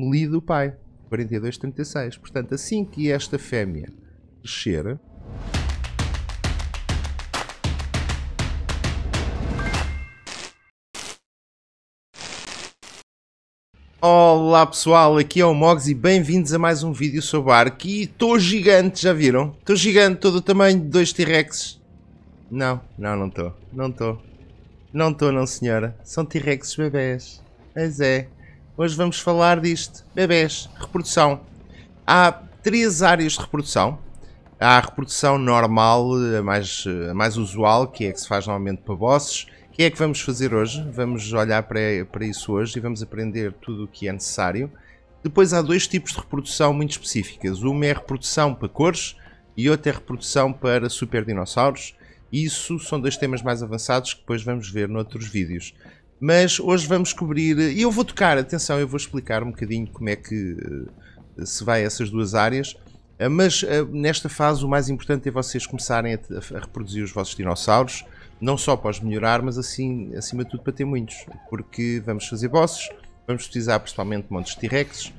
melido o pai. 42,36. Portanto, assim que esta fêmea crescer, olá pessoal, aqui é o Mogs e bem-vindos a mais um vídeo sobre Ark. E estou gigante, já viram? Estou gigante, todo o tamanho de dois T-Rex. Não senhora. São T-Rex bebés. Mas é. Hoje vamos falar disto. Bebés, reprodução. Há três áreas de reprodução. Há a reprodução normal, a mais usual, que é a que se faz normalmente para bosses. O que é que vamos fazer hoje? Vamos olhar para isso hoje e vamos aprender tudo o que é necessário. Depois há dois tipos de reprodução muito específicas. Uma é a reprodução para cores e outra é a reprodução para super dinossauros. Isso são dois temas mais avançados que depois vamos ver noutros vídeos. Mas hoje vamos cobrir, e eu vou tocar, atenção, eu vou explicar um bocadinho como é que se vai a essas duas áreas, mas nesta fase o mais importante é vocês começarem a reproduzir os vossos dinossauros, não só para os melhorar, mas assim, acima de tudo para ter muitos, porque vamos fazer bosses, vamos utilizar principalmente montes de T-Rex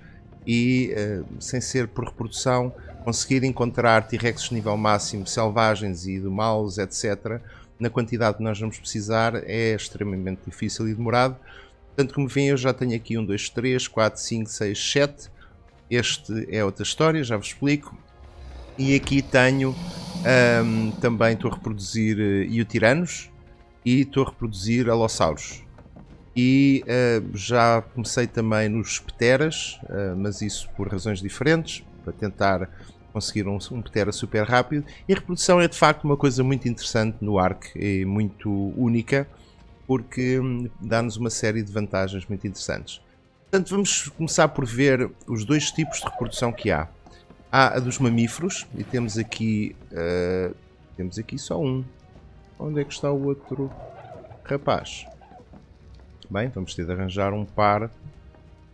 e, sem ser por reprodução, conseguir encontrar T-Rex de nível máximo, selvagens e do mouse, etc., na quantidade que nós vamos precisar é extremamente difícil e demorado. Portanto, como veem, eu já tenho aqui 1, 2, 3, 4, 5, 6, 7. Este é outra história, já vos explico. E aqui tenho, também estou a reproduzir Yutyrannus e estou a reproduzir Alossauros. E já comecei também nos Pteras, mas isso por razões diferentes, para tentar conseguir um Ptera super rápido. E a reprodução é de facto uma coisa muito interessante no Ark, é muito única, porque dá-nos uma série de vantagens muito interessantes. Portanto, vamos começar por ver os dois tipos de reprodução que há. Há a dos mamíferos, e temos aqui só um. Onde é que está o outro rapaz? Bem, vamos ter de arranjar um par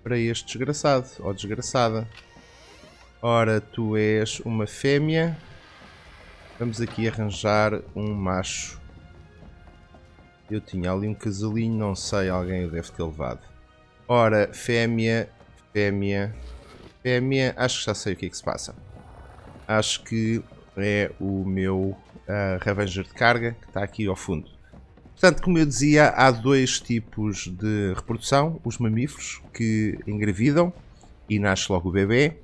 para este desgraçado, ou desgraçada. Ora, tu és uma fêmea. Vamos aqui arranjar um macho. Eu tinha ali um casalinho, não sei, alguém o deve ter levado. Ora, fêmea. Acho que já sei o que é que se passa. Acho que é o meu Ravenger de carga, que está aqui ao fundo. Portanto, como eu dizia, há dois tipos de reprodução. Os mamíferos, que engravidam e nasce logo o bebê.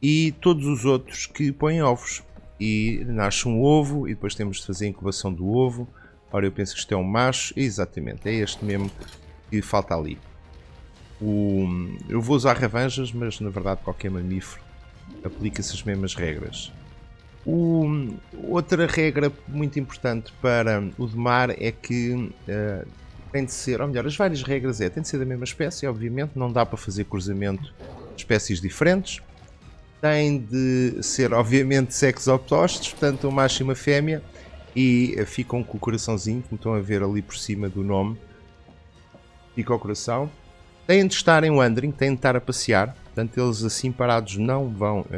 E todos os outros que põem ovos e nasce um ovo e depois temos de fazer a incubação do ovo. Ora, eu penso que isto é um macho, exatamente, é este mesmo que falta ali. Eu vou usar Ravengers, mas na verdade qualquer mamífero aplica-se as mesmas regras. Outra regra muito importante para o de mar é que tem de ser, ou melhor, as várias regras tem de ser da mesma espécie, obviamente, não dá para fazer cruzamento de espécies diferentes. Tem de ser, obviamente, sexos opostos, portanto, um macho e uma fêmea, e ficam com o coraçãozinho, como estão a ver ali por cima do nome, fica o coração. Têm de estar em wandering, têm de estar a passear, portanto, eles assim parados não vão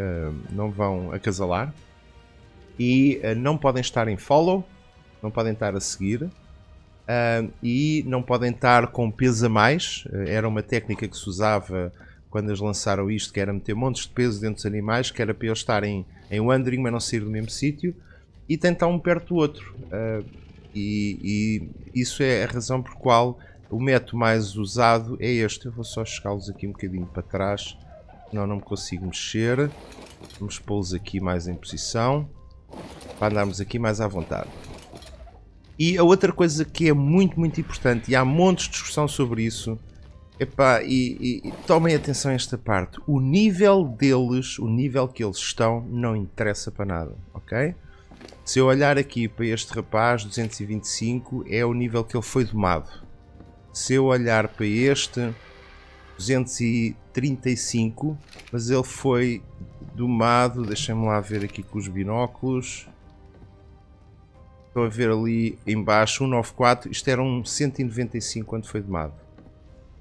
acasalar, e não podem estar em follow, não podem estar a seguir, e não podem estar com peso a mais. Era uma técnica que se usava quando eles lançaram isto, que era meter montes de peso dentro dos animais, que era para eles estarem em wandering, mas não sair do mesmo sítio, e tentar um perto do outro. E isso é a razão por qual o método mais usado é este. Eu vou só chegá-los aqui um bocadinho para trás, senão não me consigo mexer. Vamos pô-los aqui mais em posição, para andarmos aqui mais à vontade. E a outra coisa que é muito, muito importante, e há montes de discussão sobre isso, epá, e tomem atenção a esta parte. O nível deles, o nível que eles estão, não interessa para nada, ok? Se eu olhar aqui para este rapaz, 225, é o nível que ele foi domado. Se eu olhar para este, 235, mas ele foi domado, deixem-me lá ver aqui com os binóculos. Estão a ver ali embaixo, 194, isto era um 195 quando foi domado.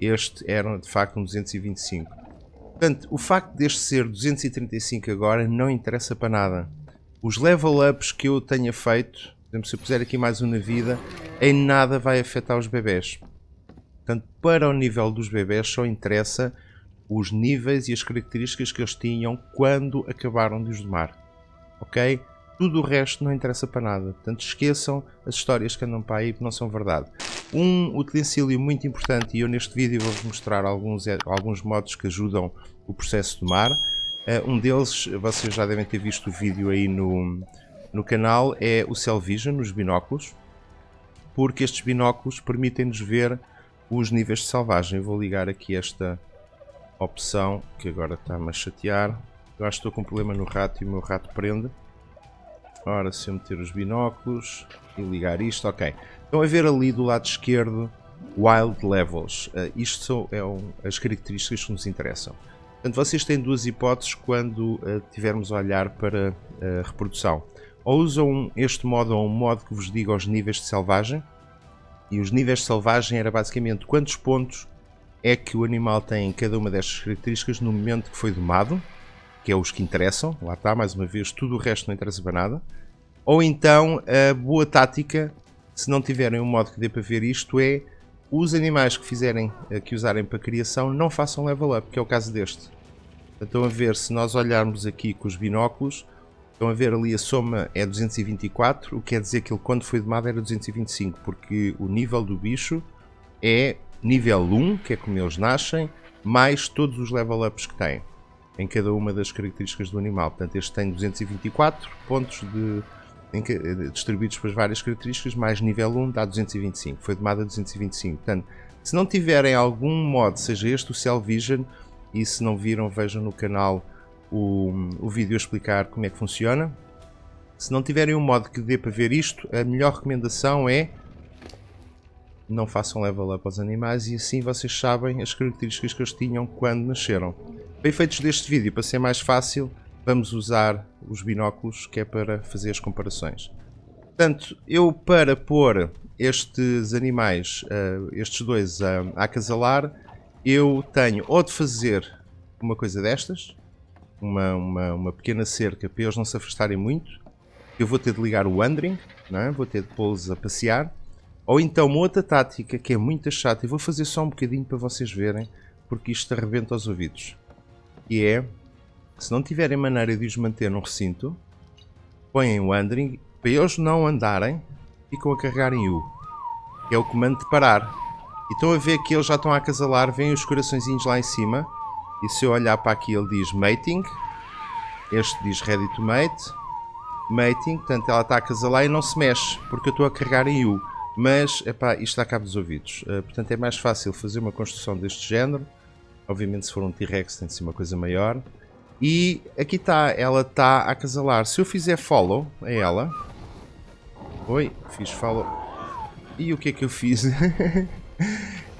Este era de facto um 225. Portanto, o facto deste ser 235 agora não interessa para nada. Os level ups que eu tenha feito, por exemplo, se eu puser aqui mais um na vida, em nada vai afetar os bebés. Portanto, para o nível dos bebés só interessa os níveis e as características que eles tinham quando acabaram de os domar. Ok? Tudo o resto não interessa para nada. Portanto, esqueçam as histórias que andam para aí, porque não são verdade. Um utensílio muito importante, e eu neste vídeo vou-vos mostrar alguns modos que ajudam o processo de domar. Um deles, vocês já devem ter visto o vídeo aí no canal, é o Cell Vision, os binóculos, porque estes binóculos permitem-nos ver os níveis de selvagem. Eu vou ligar aqui esta opção, que agora está-me a chatear. Eu acho que estou com um problema no rato e o meu rato prende. Ora, se eu meter os binóculos e ligar isto, ok. Estão a ver ali do lado esquerdo, Wild Levels. Isto é as características que nos interessam. Portanto, vocês têm duas hipóteses quando tivermos a olhar para a reprodução. Ou usam este modo ou um modo que vos diga os níveis de selvagem. E os níveis de selvagem era basicamente quantos pontos é que o animal tem em cada uma destas características no momento que foi domado, que é os que interessam, lá está, mais uma vez, tudo o resto não interessa para nada. Ou então, a boa tática, se não tiverem um modo que dê para ver isto, é os animais que usarem para criação não façam level up, que é o caso deste. Estão a ver, se nós olharmos aqui com os binóculos, estão a ver ali a soma é 224, o que quer dizer que ele quando foi domado era 225, porque o nível do bicho é nível 1, que é como eles nascem, mais todos os level ups que têm em cada uma das características do animal. Portanto, este tem 224 pontos distribuídos para as várias características, mais nível 1 dá 225, foi domado a 225. Portanto, se não tiverem algum modo, seja este o Cell Vision, e se não viram, vejam no canal o vídeo a explicar como é que funciona. Se não tiverem um modo que dê para ver isto, a melhor recomendação é não façam level up aos animais, e assim vocês sabem as características que eles tinham quando nasceram. Para efeitos deste vídeo, para ser mais fácil, vamos usar os binóculos, que é para fazer as comparações. Portanto, eu para pôr estes animais, estes dois a acasalar, eu tenho ou de fazer uma coisa destas, uma pequena cerca para eles não se afastarem muito, eu vou ter de ligar o wandering, não é? Vou ter de pô-los a passear. Ou então uma outra tática que é muito chata, e vou fazer só um bocadinho para vocês verem, porque isto arrebenta aos ouvidos. E é, se não tiverem maneira de os manter num recinto, põem o wandering, para eles não andarem, ficam a carregar em U, que é o comando de parar. E estão a ver que eles já estão a acasalar, vêm os coraçõezinhos lá em cima, e se eu olhar para aqui ele diz mating, este diz ready to mate, mating, portanto ela está a acasalar e não se mexe, porque eu estou a carregar em U. Mas, epá, isto dá cabo dos ouvidos. Portanto, é mais fácil fazer uma construção deste género. Obviamente, se for um T-Rex, tem de ser uma coisa maior. E aqui está, ela está a acasalar. Se eu fizer follow a ela... Oi, fiz follow. E o que é que eu fiz?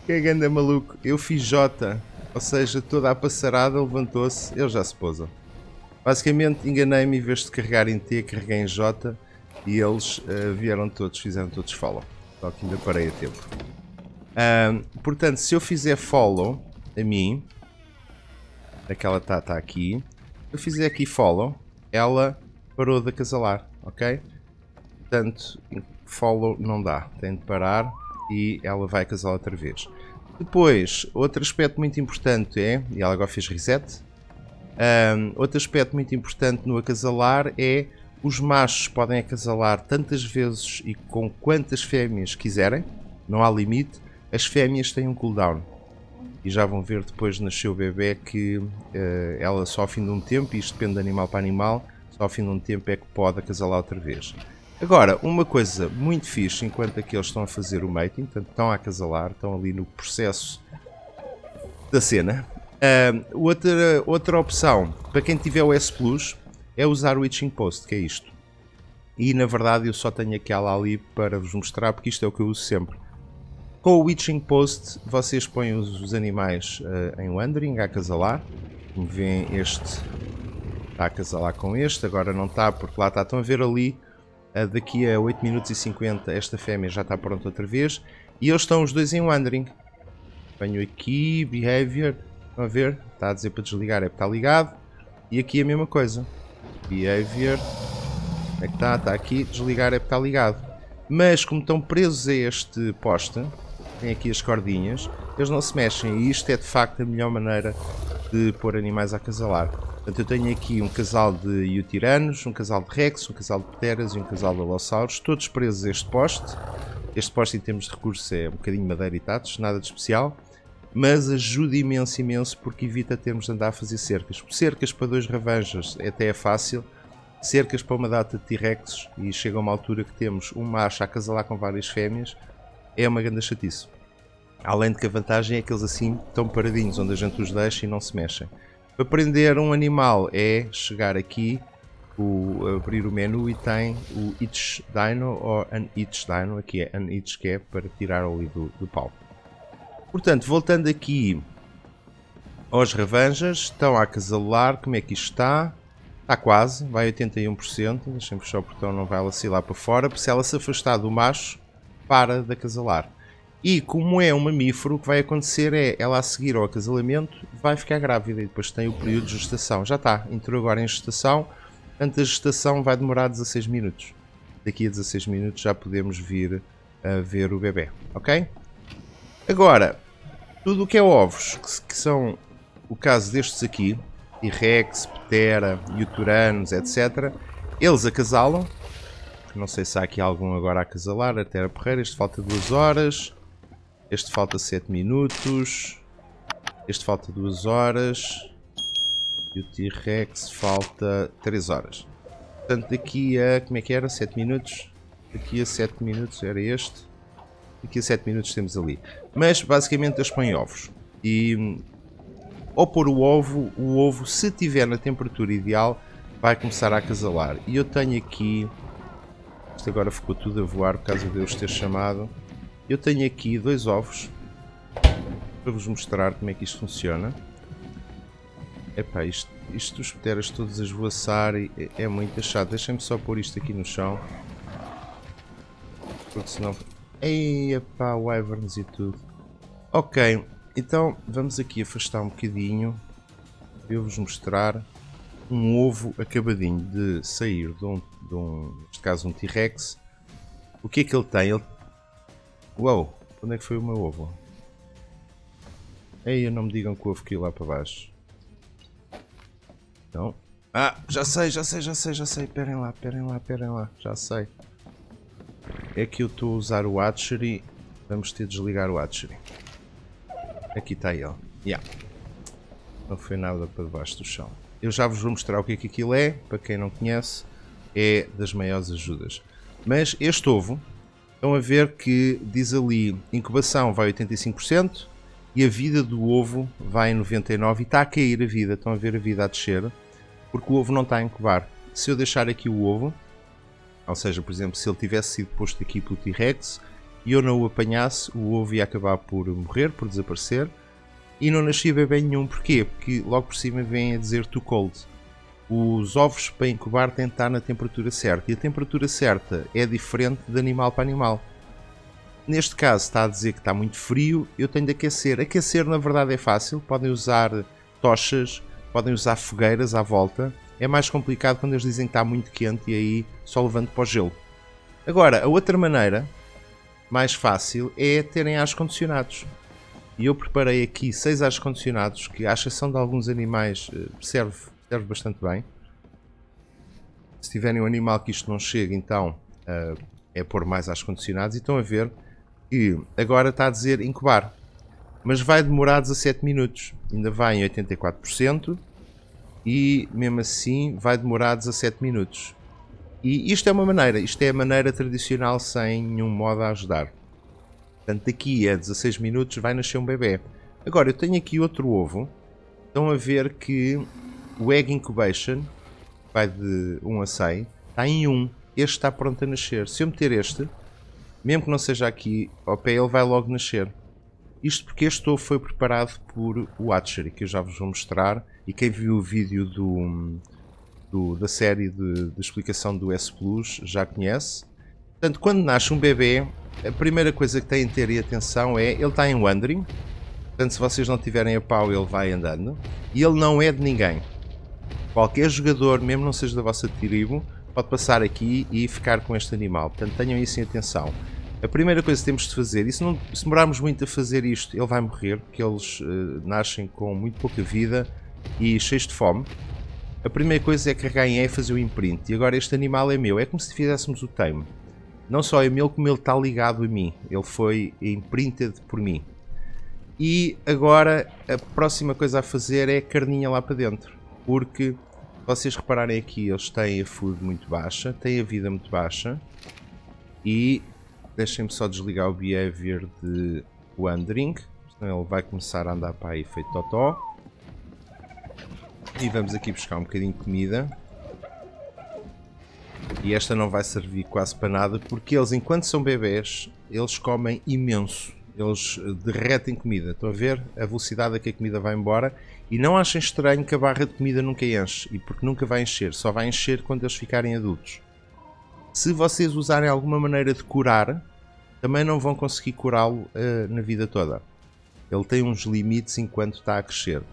Que ganda maluco. Eu fiz J, ou seja, toda a passarada levantou-se. Ele já se pousou. Basicamente, enganei-me, em vez de carregar em T, carreguei em J. E eles vieram todos, fizeram todos follow. Só que ainda parei a tempo. Portanto, se eu fizer follow a mim, aquela está aqui. Se eu fizer aqui follow, ela parou de acasalar, ok? Portanto, follow não dá, tem de parar e ela vai acasalar outra vez. Depois, outro aspecto muito importante é, e ela agora fez reset, outro aspecto muito importante no acasalar é: os machos podem acasalar tantas vezes e com quantas fêmeas quiserem, não há limite. As fêmeas têm um cooldown. E já vão ver depois nascer o bebê que ela só ao fim de um tempo, isto depende de animal para animal, só ao fim de um tempo é que pode acasalar outra vez. Agora, uma coisa muito fixe, enquanto aqui eles estão a fazer o mating, portanto estão a acasalar, estão ali no processo da cena. Outra opção, para quem tiver o S+, é usar o Itching Post, que é isto. E na verdade eu só tenho aquela ali para vos mostrar, porque isto é o que eu uso sempre. Com o Witching Post vocês põem os animais em wandering, a acasalar. Como veem, este está a acasalar com este, agora não está porque lá está. Estão a ver ali, daqui a 8 minutos e 50 esta fêmea já está pronta outra vez. E eles estão os dois em wandering. Venho aqui, behavior, estão a ver? Está a dizer para desligar, é porque está ligado. E aqui a mesma coisa. Behavior, como é que está? Está aqui, desligar é porque está ligado. Mas como estão presos a este poste, tem aqui as cordinhas, eles não se mexem, e isto é de facto a melhor maneira de pôr animais a acasalar. Portanto, eu tenho aqui um casal de Yutyrannus, um casal de Rex, um casal de Pteras e um casal de Alossauros, todos presos a este poste. Este poste em termos de recurso é um bocadinho madeira e tatos, nada de especial, mas ajuda imenso, imenso, porque evita termos de andar a fazer cercas. Cercas para dois Ravengers até é fácil, cercas para uma data de T-Rex, e chega a uma altura que temos um macho a acasalar com várias fêmeas, é uma grande chatice. Além de que a vantagem é que eles assim estão paradinhos, onde a gente os deixa e não se mexem. Para prender um animal é chegar aqui, abrir o menu e tem o Itch Dino ou Unitch Dino, aqui é Unitch, que é para tirar ali do pau. Portanto, voltando aqui aos Ravengers, estão a acasalar, como é que isto está? Está quase, vai 81%, deixem-me fechar o portão, não vai ela se ir lá para fora, porque se ela se afastar do macho, para de acasalar. E como é um mamífero, o que vai acontecer é, ela a seguir ao acasalamento, vai ficar grávida e depois tem o período de gestação. Já está, entrou agora em gestação, portanto a gestação vai demorar 16 minutos. Daqui a 16 minutos já podemos vir a ver o bebê, ok? Agora, tudo o que é ovos, que são o caso destes aqui, T-Rex, Ptera, Yutyrannus, etc. Eles acasalam, não sei se há aqui algum agora a acasalar, a Terra Porreira, este falta 2 horas... Este falta 7 minutos. Este falta 2 horas. E o T-Rex falta 3 horas. Portanto, daqui a... como é que era? 7 minutos. Daqui a 7 minutos era este. Daqui a 7 minutos temos ali. Mas, basicamente, eles põem ovos. E... ao pôr o ovo, se tiver na temperatura ideal, vai começar a acasalar. E eu tenho aqui... isto agora ficou tudo a voar, por causa de eu os ter chamado. Eu tenho aqui 2 ovos para vos mostrar como é que isto funciona. Epá, isto os pteras todos a esvoaçar é muito chato. Deixem-me só pôr isto aqui no chão. Porque senão... ei, pá, wyverns e tudo. Ok, então vamos aqui afastar um bocadinho. Eu vos mostrar um ovo acabadinho de sair de um neste caso um T-Rex. O que é que ele tem? Ele... uau, onde é que foi o meu ovo? Ei, não me digam que o ovo caiu lá para baixo. Não. Ah, já sei. Esperem lá. Já sei. É que eu estou a usar o Hatchery. Vamos ter de desligar o Hatchery. Aqui está ele. Yeah. Não foi nada para debaixo do chão. Eu já vos vou mostrar o que é que aquilo é. Para quem não conhece, é das maiores ajudas. Mas este ovo... estão a ver que diz ali, incubação vai 85% e a vida do ovo vai em 99% e está a cair a vida, estão a ver a vida a descer, porque o ovo não está a incubar. Se eu deixar aqui o ovo, ou seja, por exemplo, se ele tivesse sido posto aqui pelo T-Rex e eu não o apanhasse, o ovo ia acabar por morrer, por desaparecer, e não nascia bebê nenhum. Porquê? Porque logo por cima vem a dizer too cold. Os ovos para incubar têm de estar na temperatura certa, e a temperatura certa é diferente de animal para animal. Neste caso está a dizer que está muito frio, eu tenho de aquecer. Aquecer na verdade é fácil, podem usar tochas, podem usar fogueiras à volta. É mais complicado quando eles dizem que está muito quente e aí só levando para o gelo. Agora, a outra maneira, mais fácil, é terem ares condicionados. E eu preparei aqui 6 ares condicionados, que à exceção de alguns animais serve bastante bem. Se tiverem um animal que isto não chega, então é pôr mais ares condicionados. E estão a ver que agora está a dizer incubar, mas vai demorar 17 minutos, ainda vai em 84% e mesmo assim vai demorar 17 minutos. E isto é uma maneira, isto é a maneira tradicional sem nenhum modo a ajudar. Portanto, daqui a 16 minutos vai nascer um bebê. Agora eu tenho aqui outro ovo, estão a ver que o Egg Incubation vai de 1 a 100, está em 1. Este está pronto a nascer. Se eu meter este, mesmo que não seja aqui ao pé, ele vai logo nascer. Isto porque este ovo foi preparado por o Hatchery, que eu já vos vou mostrar. E quem viu o vídeo da série de explicação do S+, já conhece. Portanto, quando nasce um bebê, a primeira coisa que têm de ter atenção é, ele está em Wandering. Portanto, se vocês não tiverem a pau, ele vai andando. E ele não é de ninguém. Qualquer jogador, mesmo não seja da vossa tribo, pode passar aqui e ficar com este animal. Portanto, tenham isso em atenção. A primeira coisa que temos de fazer, e se demorarmos muito a fazer isto, ele vai morrer, porque eles nascem com muito pouca vida e cheios de fome. A primeira coisa é carregar em E e fazer o imprint. E agora este animal é meu, é como se fizéssemos o tame. Não só é meu, como ele está ligado a mim. Ele foi imprinted por mim. E agora a próxima coisa a fazer é a carninha lá para dentro. Porque, vocês repararem aqui, eles têm a food muito baixa, têm a vida muito baixa. E deixem-me só desligar o behavior de wandering, senão ele vai começar a andar para aí feito totó. E vamos aqui buscar um bocadinho de comida. E esta não vai servir quase para nada, porque eles, enquanto são bebés, eles comem imenso. Eles derretem comida. Estão a ver a velocidade a que a comida vai embora? E não achem estranho que a barra de comida nunca enche. E porque nunca vai encher. Só vai encher quando eles ficarem adultos. Se vocês usarem alguma maneira de curar, também não vão conseguir curá-lo na vida toda. Ele tem uns limites enquanto está a crescer.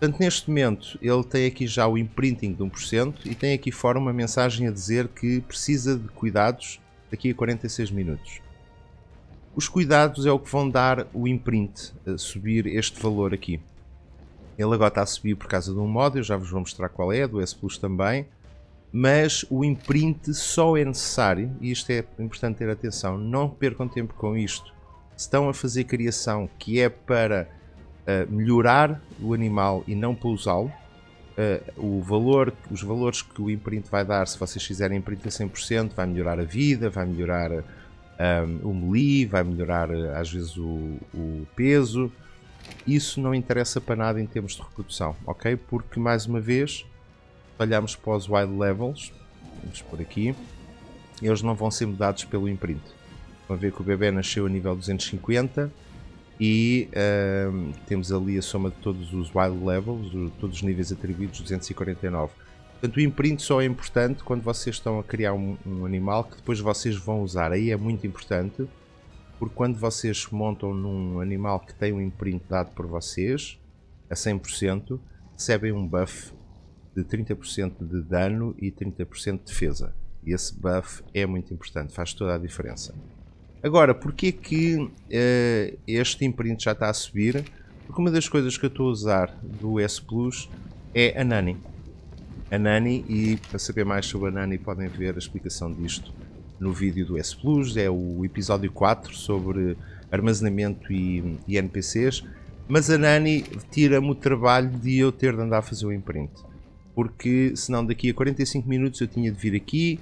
Portanto, neste momento, ele tem aqui já o imprinting de 1% e tem aqui fora uma mensagem a dizer que precisa de cuidados daqui a 46 minutos. Os cuidados é o que vão dar o imprint, a subir este valor aqui. Ele agora está a subir por causa de um mod, eu já vos vou mostrar qual é, do S+ também. Mas o imprint só é necessário, e isto é importante ter atenção, não percam tempo com isto. Se estão a fazer criação que é para melhorar o animal e não para usá-lo, os valores que o imprint vai dar, se vocês fizerem imprint a 100%, vai melhorar a vida, vai melhorar o melee, vai melhorar às vezes o peso. Isso não interessa para nada em termos de reprodução, ok? Porque, mais uma vez, olhamos para os wild levels, vamos por aqui, eles não vão ser mudados pelo imprint. Vão ver que o bebê nasceu a nível 250. E temos ali a soma de todos os wild levels, todos os níveis atribuídos, 249. Portanto, o imprint só é importante quando vocês estão a criar um animal que depois vocês vão usar. Aí é muito importante, porque quando vocês montam num animal que tem um imprint dado por vocês, a 100%, recebem um buff de 30% de dano e 30% de defesa. E esse buff é muito importante, faz toda a diferença. Agora, porque é que este imprint já está a subir? Porque uma das coisas que eu estou a usar do S+ é a Nanny. A Nanny, e para saber mais sobre a Nanny podem ver a explicação disto no vídeo do S+, é o episódio 4 sobre armazenamento e NPCs, mas a Nanny tira-me o trabalho de eu ter de andar a fazer o imprint, porque senão daqui a 45 minutos eu tinha de vir aqui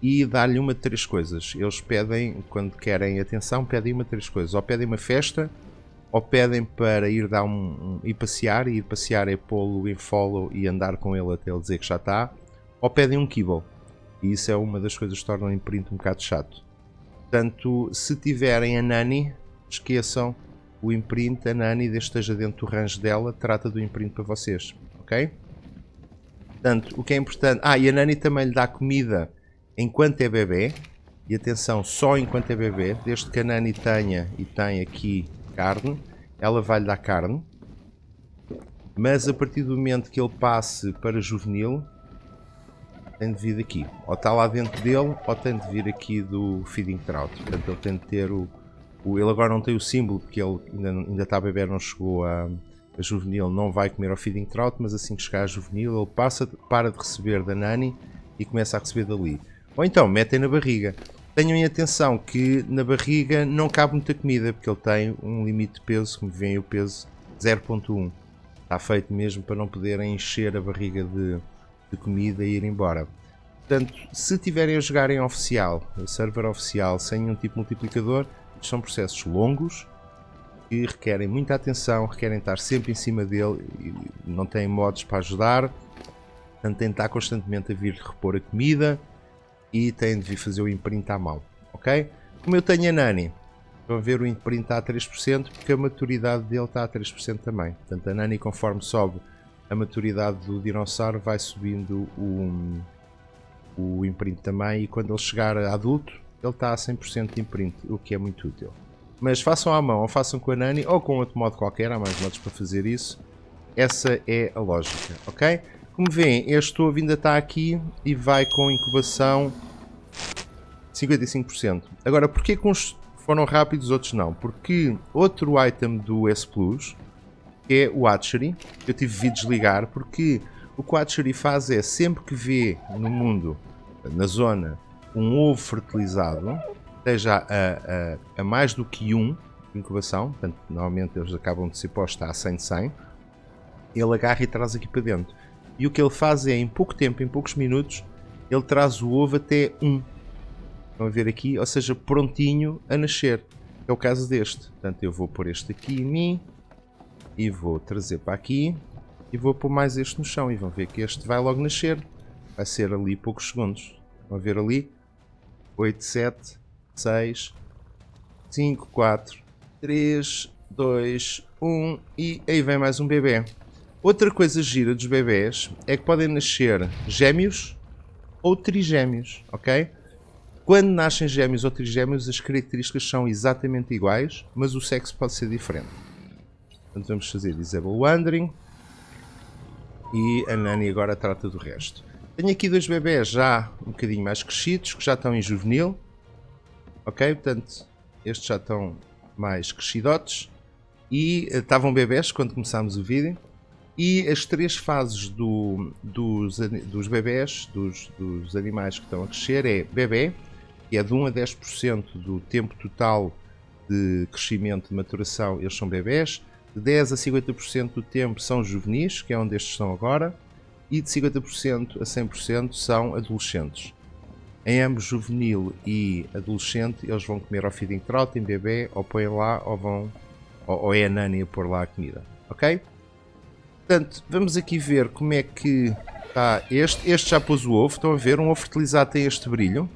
e dar-lhe uma de três coisas. Eles pedem, quando querem atenção, pedem uma de três coisas. Ou pedem uma festa, ou pedem para ir dar ir passear, e ir passear é pô-lo em follow e andar com ele até ele dizer que já está, ou pedem um kibble. E isso é uma das coisas que tornam o imprint um bocado chato. Portanto, se tiverem a Nanny, esqueçam o imprint, a Nanny, desde que esteja dentro do range dela, trata do imprint para vocês, ok? Portanto, o que é importante... e a Nanny também lhe dá comida enquanto é bebê, e atenção, só enquanto é bebê, desde que a Nanny tenha, e tem aqui carne, ela vai-lhe dar carne, mas a partir do momento que ele passe para juvenil, tem de vir aqui, ou está lá dentro dele, ou tem de vir aqui do feeding trout. Portanto, ele tem de ter ele agora não tem o símbolo, porque ele ainda está bebê, não chegou a juvenil, não vai comer ao feeding trout, mas assim que chegar a juvenil, ele para de receber da Nanny e começa a receber dali. Ou então, metem na barriga. Tenham em atenção que na barriga não cabe muita comida, porque ele tem um limite de peso, como vem o peso 0.1. Está feito mesmo para não poderem encher a barriga de comida e ir embora. Portanto, se tiverem a jogar em oficial, server oficial, sem nenhum tipo de multiplicador, são processos longos e requerem muita atenção, requerem estar sempre em cima dele, e não têm mods para ajudar. Portanto, tem de estar constantemente a vir repor a comida e tem de vir fazer o imprint à mão, ok? Como eu tenho a Nanny, vão ver o imprint está a 3%, porque a maturidade dele está a 3% também. Portanto, a Nanny, conforme sobe a maturidade do dinossauro, vai subindo o imprint também, e quando ele chegar a adulto, ele está a 100% de imprint, o que é muito útil. Mas façam à mão, ou façam com a Nanny, ou com outro modo qualquer, há mais modos para fazer isso. Essa é a lógica, ok? Como veem, este ovo ainda está aqui e vai com incubação 55%. Agora, porquê que uns foram rápidos, outros não. Porque outro item do S+, que é o Hatchery, eu tive de desligar, porque o que o Hatchery faz é, sempre que vê no mundo, na zona, um ovo fertilizado, esteja a mais do que um de incubação, portanto, normalmente eles acabam de ser postos a 100 de 100, ele agarra e traz aqui para dentro. E o que ele faz é, em pouco tempo, em poucos minutos, ele traz o ovo até 1. Estão a ver aqui? Ou seja, prontinho a nascer. É o caso deste. Portanto, eu vou pôr este aqui em mim. E vou trazer para aqui. E vou pôr mais este no chão. E vão ver que este vai logo nascer. Vai ser ali poucos segundos. Estão a ver ali? 8, 7, 6, 5, 4, 3, 2, 1. E aí vem mais um bebê. Outra coisa gira dos bebés é que podem nascer gêmeos ou trigêmeos, ok? Quando nascem gêmeos ou trigêmeos, as características são exatamente iguais, mas o sexo pode ser diferente. Portanto, vamos fazer Disable Wandering e a Nanny agora trata do resto. Tenho aqui dois bebés já um bocadinho mais crescidos, que já estão em juvenil, ok? Portanto, estes já estão mais crescidotes e estavam bebés quando começámos o vídeo. E as três fases dos bebés, dos animais que estão a crescer, é bebê, que é de 1 a 10% do tempo total de crescimento, de maturação, eles são bebés. De 10 a 50% do tempo são juvenis, que é onde estes são agora. E de 50% a 100% são adolescentes. Em ambos, juvenil e adolescente, eles vão comer ao feeding trout, em bebê, ou põem lá, ou é a Nanny a pôr lá a comida, ok? Portanto, vamos aqui ver como é que está este. Este já pôs o ovo. Estão a ver? Um ovo fertilizado tem este brilho.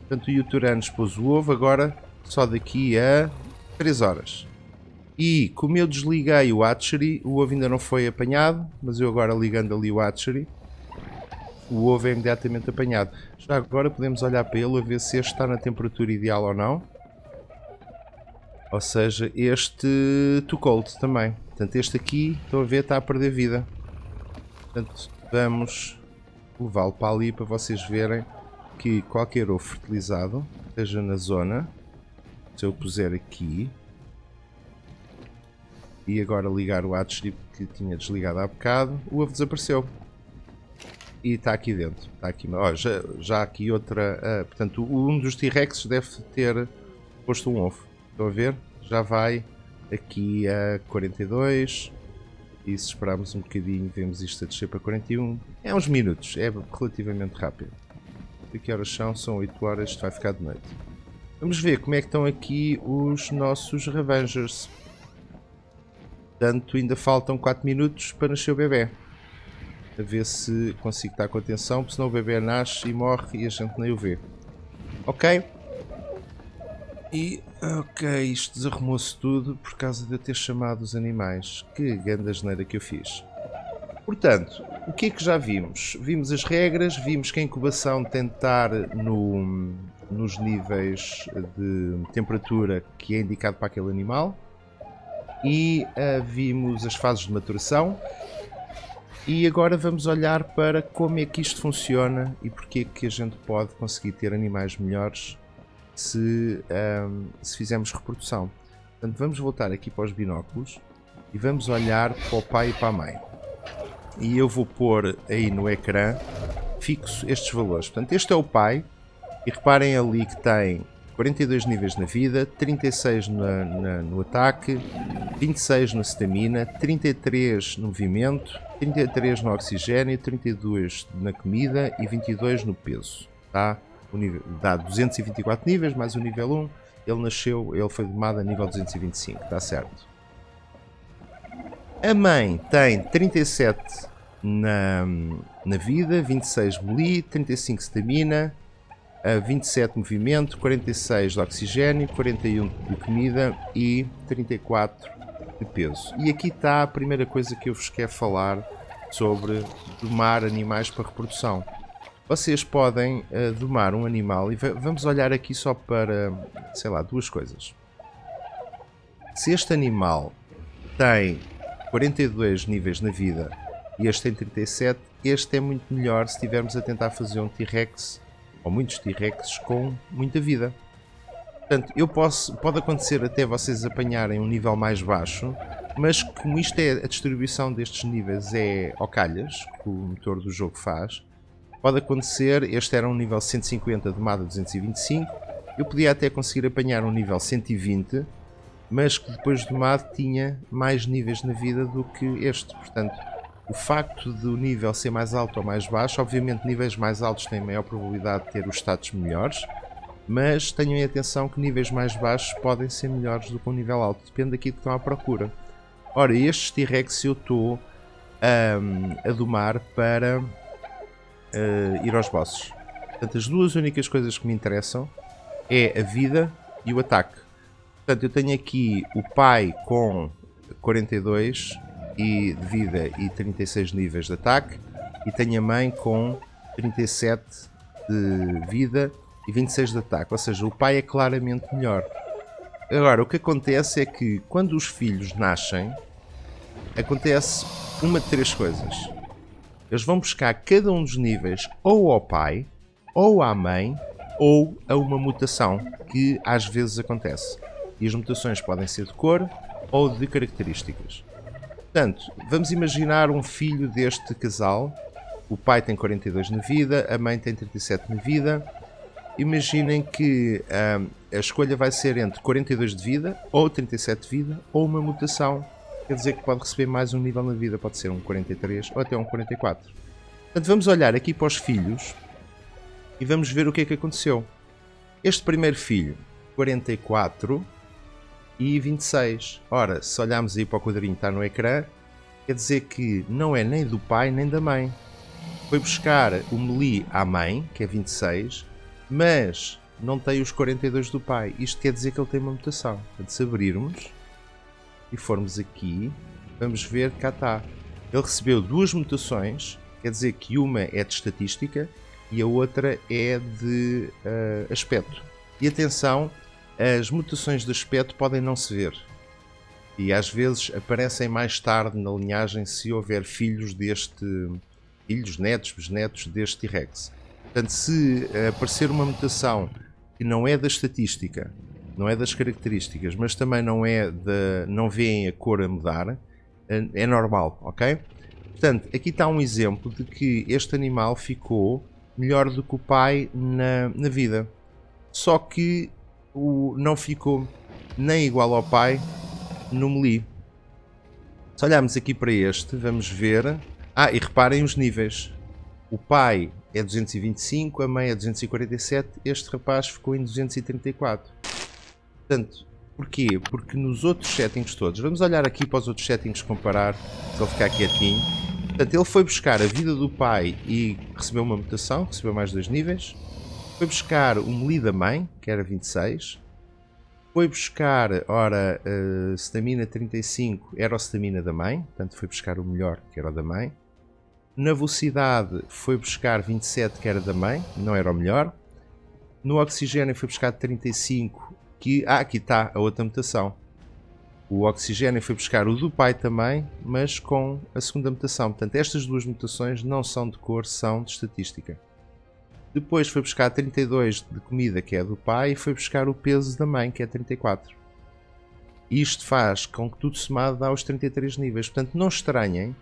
Portanto, o Yutyrannus pôs o ovo. Agora, só daqui a 3 horas. E, como eu desliguei o Hatchery, o ovo ainda não foi apanhado. Mas eu agora, ligando ali o Hatchery, o ovo é imediatamente apanhado. Já agora podemos olhar para ele a ver se este está na temperatura ideal ou não. Ou seja, este too cold também. Portanto, este aqui, estão a ver, está a perder vida. Portanto, vamos levá-lo para ali para vocês verem que qualquer ovo fertilizado esteja na zona. Se eu puser aqui e agora ligar o Hatchery que tinha desligado há bocado, o ovo desapareceu. E está aqui dentro. Está aqui, ó, já aqui outra... portanto, um dos T-Rex deve ter posto um ovo. Estão a ver? Já vai... aqui a 42, e se esperarmos um bocadinho vemos isto a descer para 41, é uns minutos, é relativamente rápido. De que horas são? São 8 horas, isto vai ficar de noite. Vamos ver como é que estão aqui os nossos Ravengers. Portanto, ainda faltam 4 minutos para nascer o bebê. A ver se consigo estar com atenção, porque senão o bebê nasce e morre e a gente nem o vê. Ok? E, ok, isto desarrumou-se tudo por causa de eu ter chamado os animais. Que grande asneira que eu fiz. Portanto, o que é que já vimos? Vimos as regras, vimos que a incubação tem de estar nos níveis de temperatura que é indicado para aquele animal. E vimos as fases de maturação. E agora vamos olhar para como é que isto funciona e porque é que a gente pode conseguir ter animais melhores se fizermos reprodução. Portanto, vamos voltar aqui para os binóculos e vamos olhar para o pai e para a mãe. E eu vou pôr aí no ecrã fixo estes valores. Portanto, este é o pai e reparem ali que tem 42 níveis na vida, 36 no ataque, 26 na stamina, 33 no movimento, 33 no oxigênio, 32 na comida e 22 no peso, tá? O nível, dá 224 níveis, mais o nível 1, ele foi domado a nível 225, está certo. A mãe tem 37 na vida, 26 melee, 35 stamina, 27 movimento, 46 de oxigênio, 41 de comida e 34 de peso. E aqui está a primeira coisa que eu vos quero falar sobre domar animais para reprodução. Vocês podem domar um animal e vamos olhar aqui só para, sei lá, duas coisas. Se este animal tem 42 níveis na vida e este tem 37, este é muito melhor se estivermos a tentar fazer um T-Rex ou muitos T-Rex com muita vida. Portanto, eu posso, pode acontecer até vocês apanharem um nível mais baixo, mas como isto é, a distribuição destes níveis é ao calhas, que o motor do jogo faz, pode acontecer, este era um nível 150 de MAD a 225, eu podia até conseguir apanhar um nível 120, mas que depois de MAD tinha mais níveis na vida do que este, portanto, o facto do nível ser mais alto ou mais baixo, obviamente níveis mais altos têm maior probabilidade de ter os status melhores, mas tenham em atenção que níveis mais baixos podem ser melhores do que um nível alto, depende daquilo que estão à procura. Ora, estes T-Rex eu estou a domar para ir aos bosses. Portanto, as duas únicas coisas que me interessam é a vida e o ataque. Portanto, eu tenho aqui o pai com 42 de vida e 36 níveis de ataque, e tenho a mãe com 37 de vida e 26 de ataque, ou seja, o pai é claramente melhor. Agora, o que acontece é que quando os filhos nascem, acontece uma de três coisas. Eles vão buscar cada um dos níveis ou ao pai, ou à mãe, ou a uma mutação, que às vezes acontece. E as mutações podem ser de cor ou de características. Portanto, vamos imaginar um filho deste casal. O pai tem 42 na vida, a mãe tem 37 na vida. Imaginem que a escolha vai ser entre 42 de vida, ou 37 de vida, ou uma mutação. Quer dizer que pode receber mais um nível na vida, pode ser um 43 ou até um 44. Portanto, vamos olhar aqui para os filhos e vamos ver o que é que aconteceu. Este primeiro filho, 44 e 26. Ora, se olharmos aí para o quadrinho que está no ecrã, quer dizer que não é nem do pai nem da mãe. Foi buscar o melee à mãe, que é 26, mas não tem os 42 do pai. Isto quer dizer que ele tem uma mutação. Portanto, se abrirmos e formos aqui, vamos ver que cá está. Ele recebeu duas mutações, quer dizer que uma é de estatística e a outra é de aspecto. E atenção, as mutações de aspecto podem não se ver. E às vezes aparecem mais tarde na linhagem se houver filhos deste... filhos, netos, bisnetos deste T-Rex. Portanto, se aparecer uma mutação que não é da estatística, não é das características, mas também não é da... não vêem a cor a mudar, é normal, ok? Portanto, aqui está um exemplo de que este animal ficou melhor do que o pai na vida. Só que não ficou nem igual ao pai no melee. Se olharmos aqui para este, vamos ver... Ah, e reparem os níveis. O pai é 225, a mãe é 247, este rapaz ficou em 234. Portanto, porquê? Porque nos outros settings todos, vamos olhar aqui para os outros settings comparar, se ele ficar quietinho. Portanto, ele foi buscar a vida do pai e recebeu uma mutação, recebeu mais dois níveis. Foi buscar o melee da mãe, que era 26. Foi buscar, ora, stamina 35, era a stamina da mãe, portanto foi buscar o melhor, que era o da mãe. Na velocidade foi buscar 27, que era da mãe, não era o melhor. No oxigênio foi buscar 35, que... Ah, aqui está a outra mutação. O oxigênio foi buscar o do pai também, mas com a segunda mutação. Portanto, estas duas mutações não são de cor, são de estatística. Depois foi buscar 32 de comida, que é do pai, e foi buscar o peso da mãe, que é 34. Isto faz com que tudo somado dá os 33 níveis. Portanto, não estranhem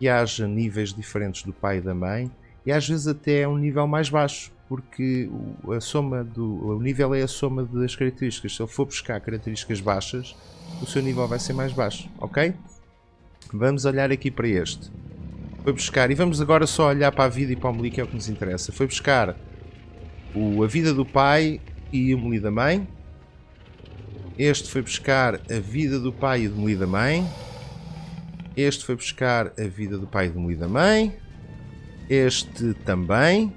que haja níveis diferentes do pai e da mãe, e às vezes até um nível mais baixo, porque o nível é a soma das características. Se ele for buscar características baixas, o seu nível vai ser mais baixo, ok? Vamos olhar aqui para este. Foi buscar, e vamos agora só olhar para a vida e para o melee, que é o que nos interessa. Foi buscar a vida do pai e o melee da mãe. Este foi buscar a vida do pai e o melee da mãe. Este foi buscar a vida do pai e do melee da mãe. Este também.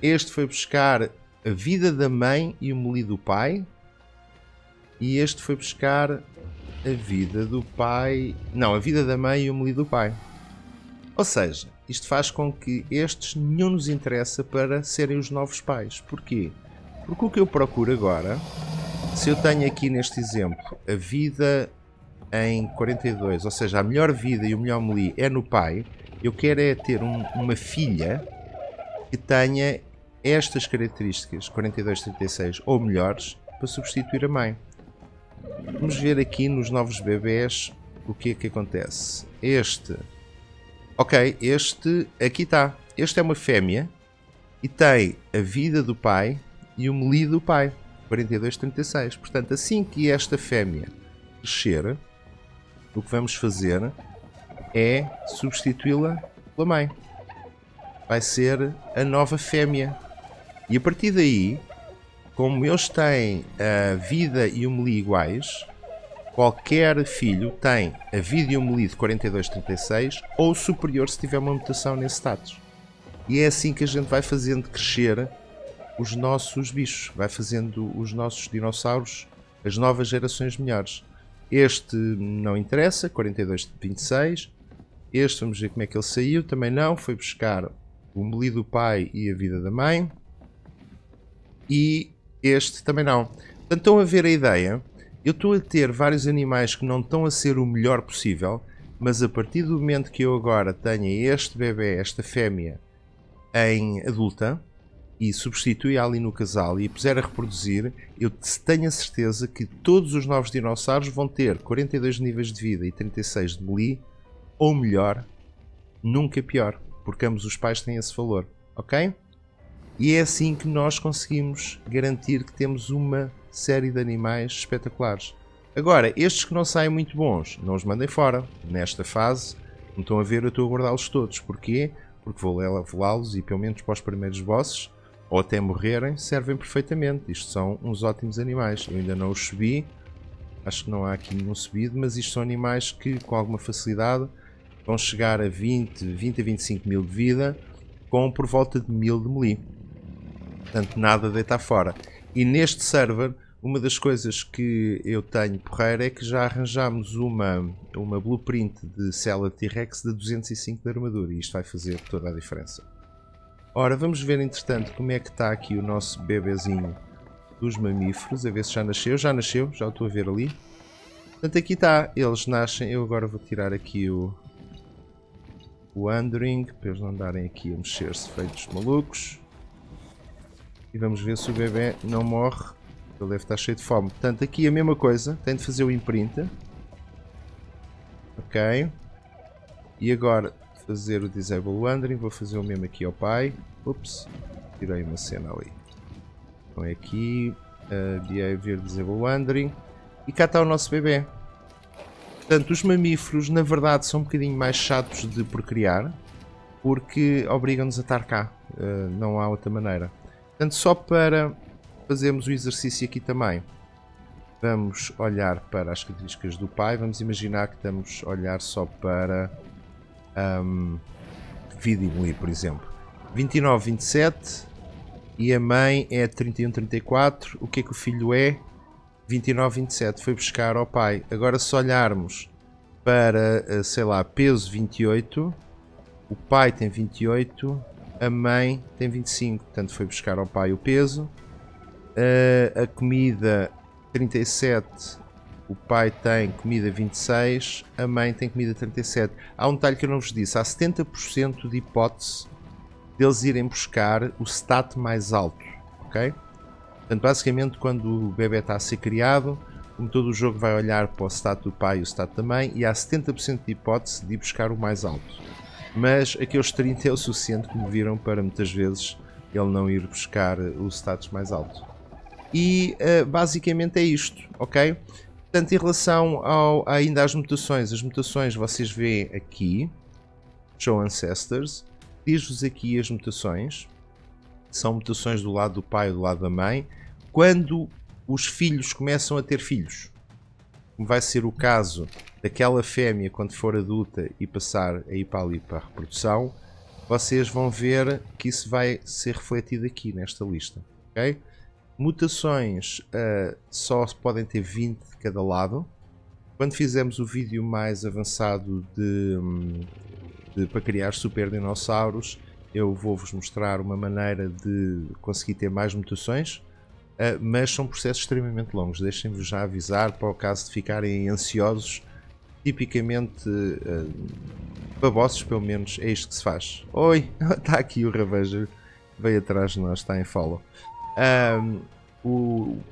Este foi buscar a vida da mãe e o melee do pai. E este foi buscar a vida do pai... Não, a vida da mãe e o melee do pai. Ou seja, isto faz com que estes nenhum nos interessa para serem os novos pais. Porquê? Porque o que eu procuro agora, se eu tenho aqui neste exemplo a vida... em 42, ou seja, a melhor vida e o melhor melee é no pai, eu quero é ter uma filha que tenha estas características 42-36 ou melhores para substituir a mãe. Vamos ver aqui nos novos bebés o que é que acontece. Este, ok, este aqui está, este é uma fêmea e tem a vida do pai e o melido do pai, 42-36. Portanto, assim que esta fêmea crescer, o que vamos fazer é substituí-la pela mãe. Vai ser a nova fêmea. E a partir daí, como eles têm a vida e o melee iguais, qualquer filho tem a vida e o melee de 42-36 ou superior se tiver uma mutação nesse status. E é assim que a gente vai fazendo crescer os nossos bichos, vai fazendo os nossos dinossauros, as novas gerações melhores. Este não interessa, 42-26. Este, vamos ver como é que ele saiu, também não, foi buscar o melee do pai e a vida da mãe. E este também não. Portanto, estão a ver a ideia. Eu estou a ter vários animais que não estão a ser o melhor possível, mas a partir do momento que eu agora tenha este bebê, esta fêmea, em adulta, e substitui-a ali no casal e a puser a reproduzir, eu tenho a certeza que todos os novos dinossauros vão ter 42 níveis de vida e 36 de melee, ou melhor, nunca pior, porque ambos os pais têm esse valor, ok? E é assim que nós conseguimos garantir que temos uma série de animais espetaculares. Agora, estes que não saem muito bons, não os mandem fora. Nesta fase, como estão a ver, eu estou a guardá-los todos. Porquê? Porque vou levá-los e, pelo menos para os primeiros bosses, ou até morrerem, servem perfeitamente. Isto são uns ótimos animais. Eu ainda não os subi. Acho que não há aqui nenhum subido, mas isto são animais que, com alguma facilidade, vão chegar a 20 a 25 mil de vida, com por volta de 1000 de melee. Portanto, nada a deitar fora. E neste server, uma das coisas que eu tenho porreira é que já arranjámos uma blueprint de célula T-Rex de 205 de armadura. E isto vai fazer toda a diferença. Ora, vamos ver entretanto como é que está aqui o nosso bebezinho dos mamíferos. A ver se já nasceu. Já nasceu, já o estou a ver ali. Portanto, aqui está. Eles nascem. Eu agora vou tirar aqui o Andring, para eles não andarem aqui a mexer-se feitos malucos. E vamos ver se o bebê não morre. Ele deve estar cheio de fome. Portanto, aqui a mesma coisa. Tem de fazer o imprint. Ok. E agora fazer o disable wandering. Vou fazer o mesmo aqui ao pai. Ups. Tirei uma cena ali. Então é aqui. Behavior disable wandering. E cá está o nosso bebê. Portanto, os mamíferos, na verdade, são um bocadinho mais chatos de procriar. Porque obrigam-nos a estar cá. Não há outra maneira. Portanto, só para fazermos o exercício aqui também, vamos olhar para as características do pai. Vamos imaginar que estamos a olhar só para vida e melee, por exemplo. 29-27 e a mãe é 31-34. O que é que o filho é? 29-27. Foi buscar ao pai. Agora, se olharmos para, sei lá, peso 28, o pai tem 28. A mãe tem 25, portanto foi buscar ao pai o peso. A comida 37, o pai tem comida 26, a mãe tem comida 37. Há um detalhe que eu não vos disse, há 70% de hipótese deles irem buscar o stat mais alto, ok? Portanto, basicamente, quando o bebê está a ser criado, como todo o jogo vai olhar para o stat do pai e o stat da mãe, e há 70% de hipótese de ir buscar o mais alto. Mas aqueles 30 é o suficiente, que me viram, para muitas vezes ele não ir buscar o status mais alto. E basicamente é isto, ok? Portanto, em relação ainda às mutações, vocês veem aqui, Show Ancestors, diz-vos aqui as mutações, são mutações do lado do pai e do lado da mãe, quando os filhos começam a ter filhos, como vai ser o caso daquela fêmea quando for adulta e passar aí para ali para a reprodução, vocês vão ver que isso vai ser refletido aqui nesta lista, ok? Mutações só podem ter 20 de cada lado. Quando fizermos o vídeo mais avançado para criar super dinossauros, eu vou-vos mostrar uma maneira de conseguir ter mais mutações. Mas são processos extremamente longos, deixem-vos já avisar para o caso de ficarem ansiosos. Tipicamente para bosses, pelo menos, é isto que se faz. Oi, está aqui o Ravenger veio atrás de nós, está em follow.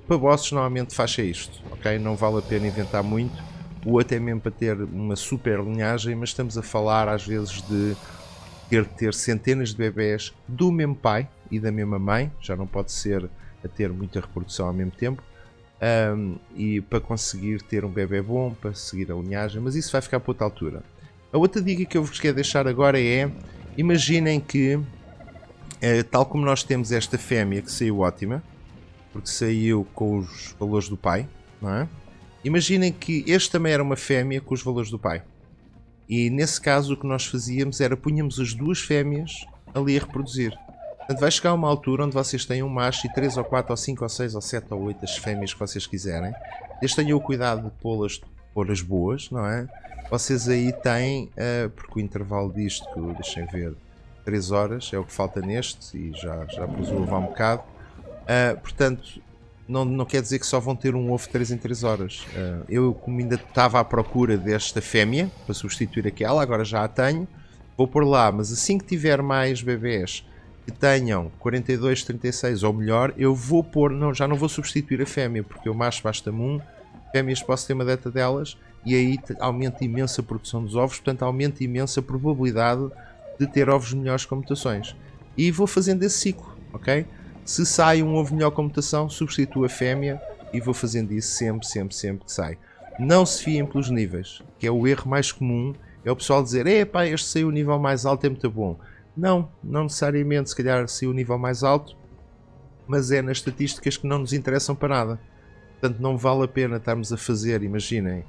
Para bosses normalmente faixa isto, ok? Não vale a pena inventar muito, ou até mesmo para ter uma super linhagem, mas estamos a falar às vezes de ter centenas de bebés do mesmo pai e da mesma mãe, já não pode ser a ter muita reprodução ao mesmo tempo, e para conseguir ter um bebé bom, para seguir a linhagem, mas isso vai ficar para outra altura. A outra dica que eu vos quero deixar agora é, imaginem que, tal como nós temos esta fêmea que saiu ótima, porque saiu com os valores do pai, não é? Imaginem que este também era uma fêmea com os valores do pai. E nesse caso o que nós fazíamos era punhamos as duas fêmeas ali a reproduzir. Portanto, vai chegar uma altura onde vocês têm um macho e 3 ou 4 ou 5 ou 6 ou 7 ou 8 as fêmeas que vocês quiserem. Eles tenham o cuidado de pôr as boas, não é? Vocês aí têm, porque o intervalo disto, que deixem ver, 3 horas é o que falta neste e já presumo há um bocado. Portanto, não quer dizer que só vão ter um ovo de 3 em 3 horas. Eu, como ainda estava à procura desta fêmea, para substituir aquela, agora já a tenho, vou pôr lá, mas assim que tiver mais bebés que tenham 42, 36 ou melhor, eu vou pôr, já não vou substituir a fêmea, porque o macho basta-me um, fêmeas posso ter uma data delas, e aí aumenta imenso a produção dos ovos, portanto aumenta imenso a probabilidade de ter ovos melhores com mutações. E vou fazendo esse ciclo, ok? Se sai um ovo melhor com mutação, substituo a fêmea e vou fazendo isso sempre que sai. Não se fiem pelos níveis, que é o erro mais comum, é o pessoal dizer, epá, este saiu o nível mais alto, é muito bom. Não, não necessariamente, se calhar saiu o nível mais alto, mas é nas estatísticas que não nos interessam para nada. Portanto, não vale a pena estarmos a fazer, imaginem,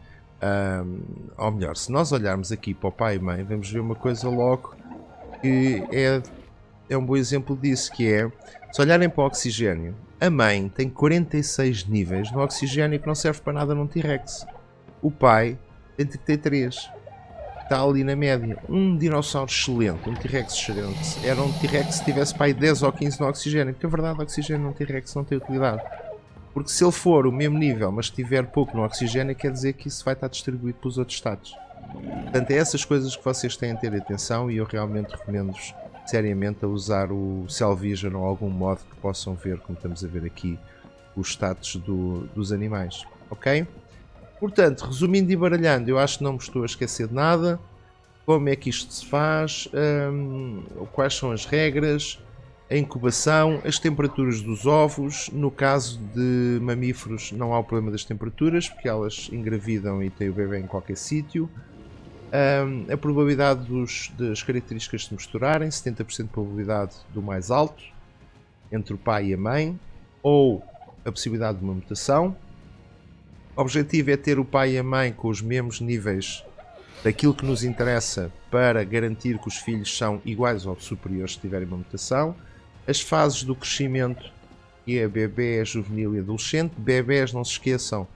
ou melhor, se nós olharmos aqui para o pai e mãe, vamos ver uma coisa logo que é um bom exemplo disso, que é, se olharem para o oxigênio, a mãe tem 46 níveis no oxigênio que não serve para nada num T-Rex. O pai tem 33. Está ali na média. Um dinossauro excelente, um T-Rex excelente, era um T-Rex se tivesse para aí 10 ou 15 no oxigênio, porque a verdade o oxigênio num T-Rex não tem utilidade. Porque se ele for o mesmo nível, mas tiver pouco no oxigênio, quer dizer que isso vai estar distribuído pelos outros estados. Portanto, é essas coisas que vocês têm a ter atenção e eu realmente recomendo-vos seriamente a usar o Cell Vision ou algum modo que possam ver, como estamos a ver aqui, os status dos animais, ok? Portanto, resumindo e baralhando, eu acho que não me estou a esquecer de nada. Como é que isto se faz, quais são as regras, a incubação, as temperaturas dos ovos. No caso de mamíferos não há o problema das temperaturas, porque elas engravidam e têm o bebê em qualquer sítio. A probabilidade das características se misturarem, 70% de probabilidade do mais alto entre o pai e a mãe, ou a possibilidade de uma mutação. O objetivo é ter o pai e a mãe com os mesmos níveis daquilo que nos interessa para garantir que os filhos são iguais ou superiores se tiverem uma mutação. As fases do crescimento, que é bebê, juvenil e adolescente. Bebés, não se esqueçam,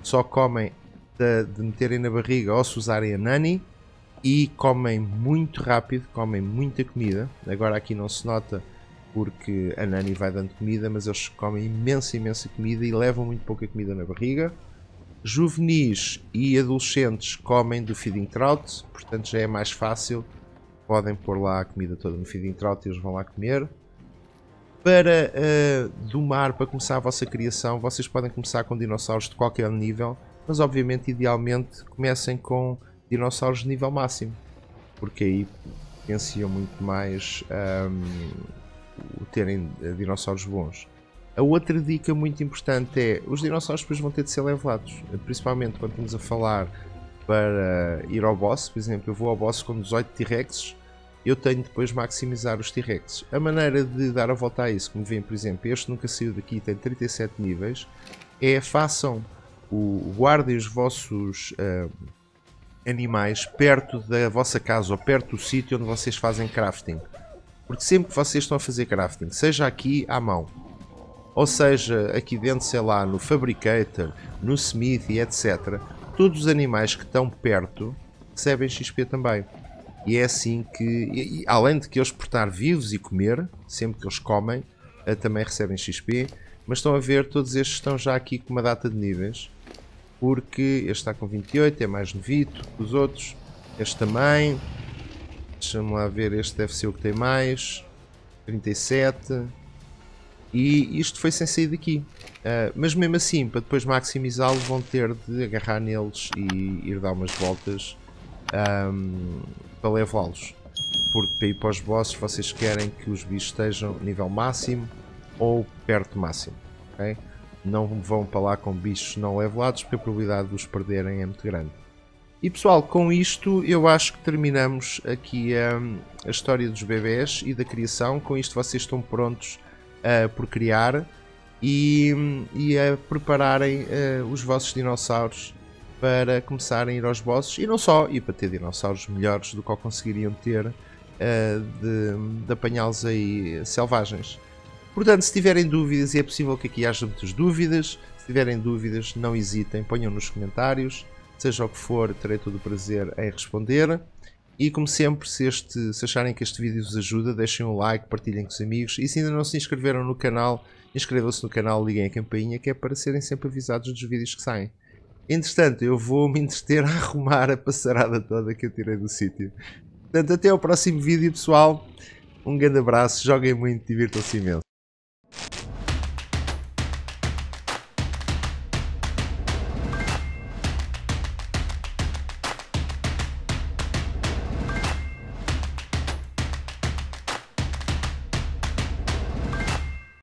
só comem de meterem na barriga ou se usarem a Nanny, e comem muito rápido, comem muita comida. Agora aqui não se nota porque a Nanny vai dando comida, mas eles comem imensa comida e levam muito pouca comida na barriga. Juvenis e adolescentes comem do feeding trout, portanto já é mais fácil, podem pôr lá a comida toda no feeding trout e eles vão lá comer. Para domar, para começar a vossa criação, vocês podem começar com dinossauros de qualquer nível, mas obviamente, idealmente, comecem com dinossauros de nível máximo, porque aí potenciam muito mais terem dinossauros bons. A outra dica muito importante é, os dinossauros depois vão ter de ser levelados, principalmente quando estamos a falar para ir ao boss. Por exemplo, eu vou ao boss com 18 T-Rexes, eu tenho depois de maximizar os T-Rexes. A maneira de dar a volta a isso, como veem, por exemplo, este nunca saiu daqui, tem 37 níveis, é façam... Guardem os vossos animais perto da vossa casa ou perto do sítio onde vocês fazem crafting, porque sempre que vocês estão a fazer crafting, seja aqui à mão, ou seja aqui dentro, sei lá, no Fabricator, no Smith e etc, todos os animais que estão perto recebem XP também, e é assim que, além de que eles portar vivos e comer, sempre que eles comem também recebem XP. Mas estão a ver, todos estes estão já aqui com uma data de níveis, porque este está com 28, é mais novito que os outros, este também, deixa-me lá ver, este deve ser o que tem mais, 37. E isto foi sem sair daqui. Mas mesmo assim, para depois maximizá-lo, vão ter de agarrar neles e ir dar umas voltas para levá-los. Porque para ir para os bosses, vocês querem que os bichos estejam nível máximo ou perto máximo. Okay? Não vão para lá com bichos não levelados, porque a probabilidade de os perderem é muito grande. E pessoal, com isto eu acho que terminamos aqui a história dos bebés e da criação. Com isto vocês estão prontos a procriar e a prepararem os vossos dinossauros para começarem a ir aos bosses. E não só, e para ter dinossauros melhores do que conseguiriam ter de apanhá-los aí selvagens. Portanto, se tiverem dúvidas, e é possível que aqui haja muitas dúvidas, se tiverem dúvidas, não hesitem, ponham nos comentários, seja o que for, terei todo o prazer em responder. E como sempre, se acharem que este vídeo vos ajuda, deixem um like, partilhem com os amigos, e se ainda não se inscreveram no canal, inscrevam-se no canal, liguem a campainha, que é para serem sempre avisados dos vídeos que saem. Entretanto, eu vou me entreter a arrumar a passarada toda que eu tirei do sítio. Portanto, até ao próximo vídeo, pessoal. Um grande abraço, joguem muito, divirtam-se imenso.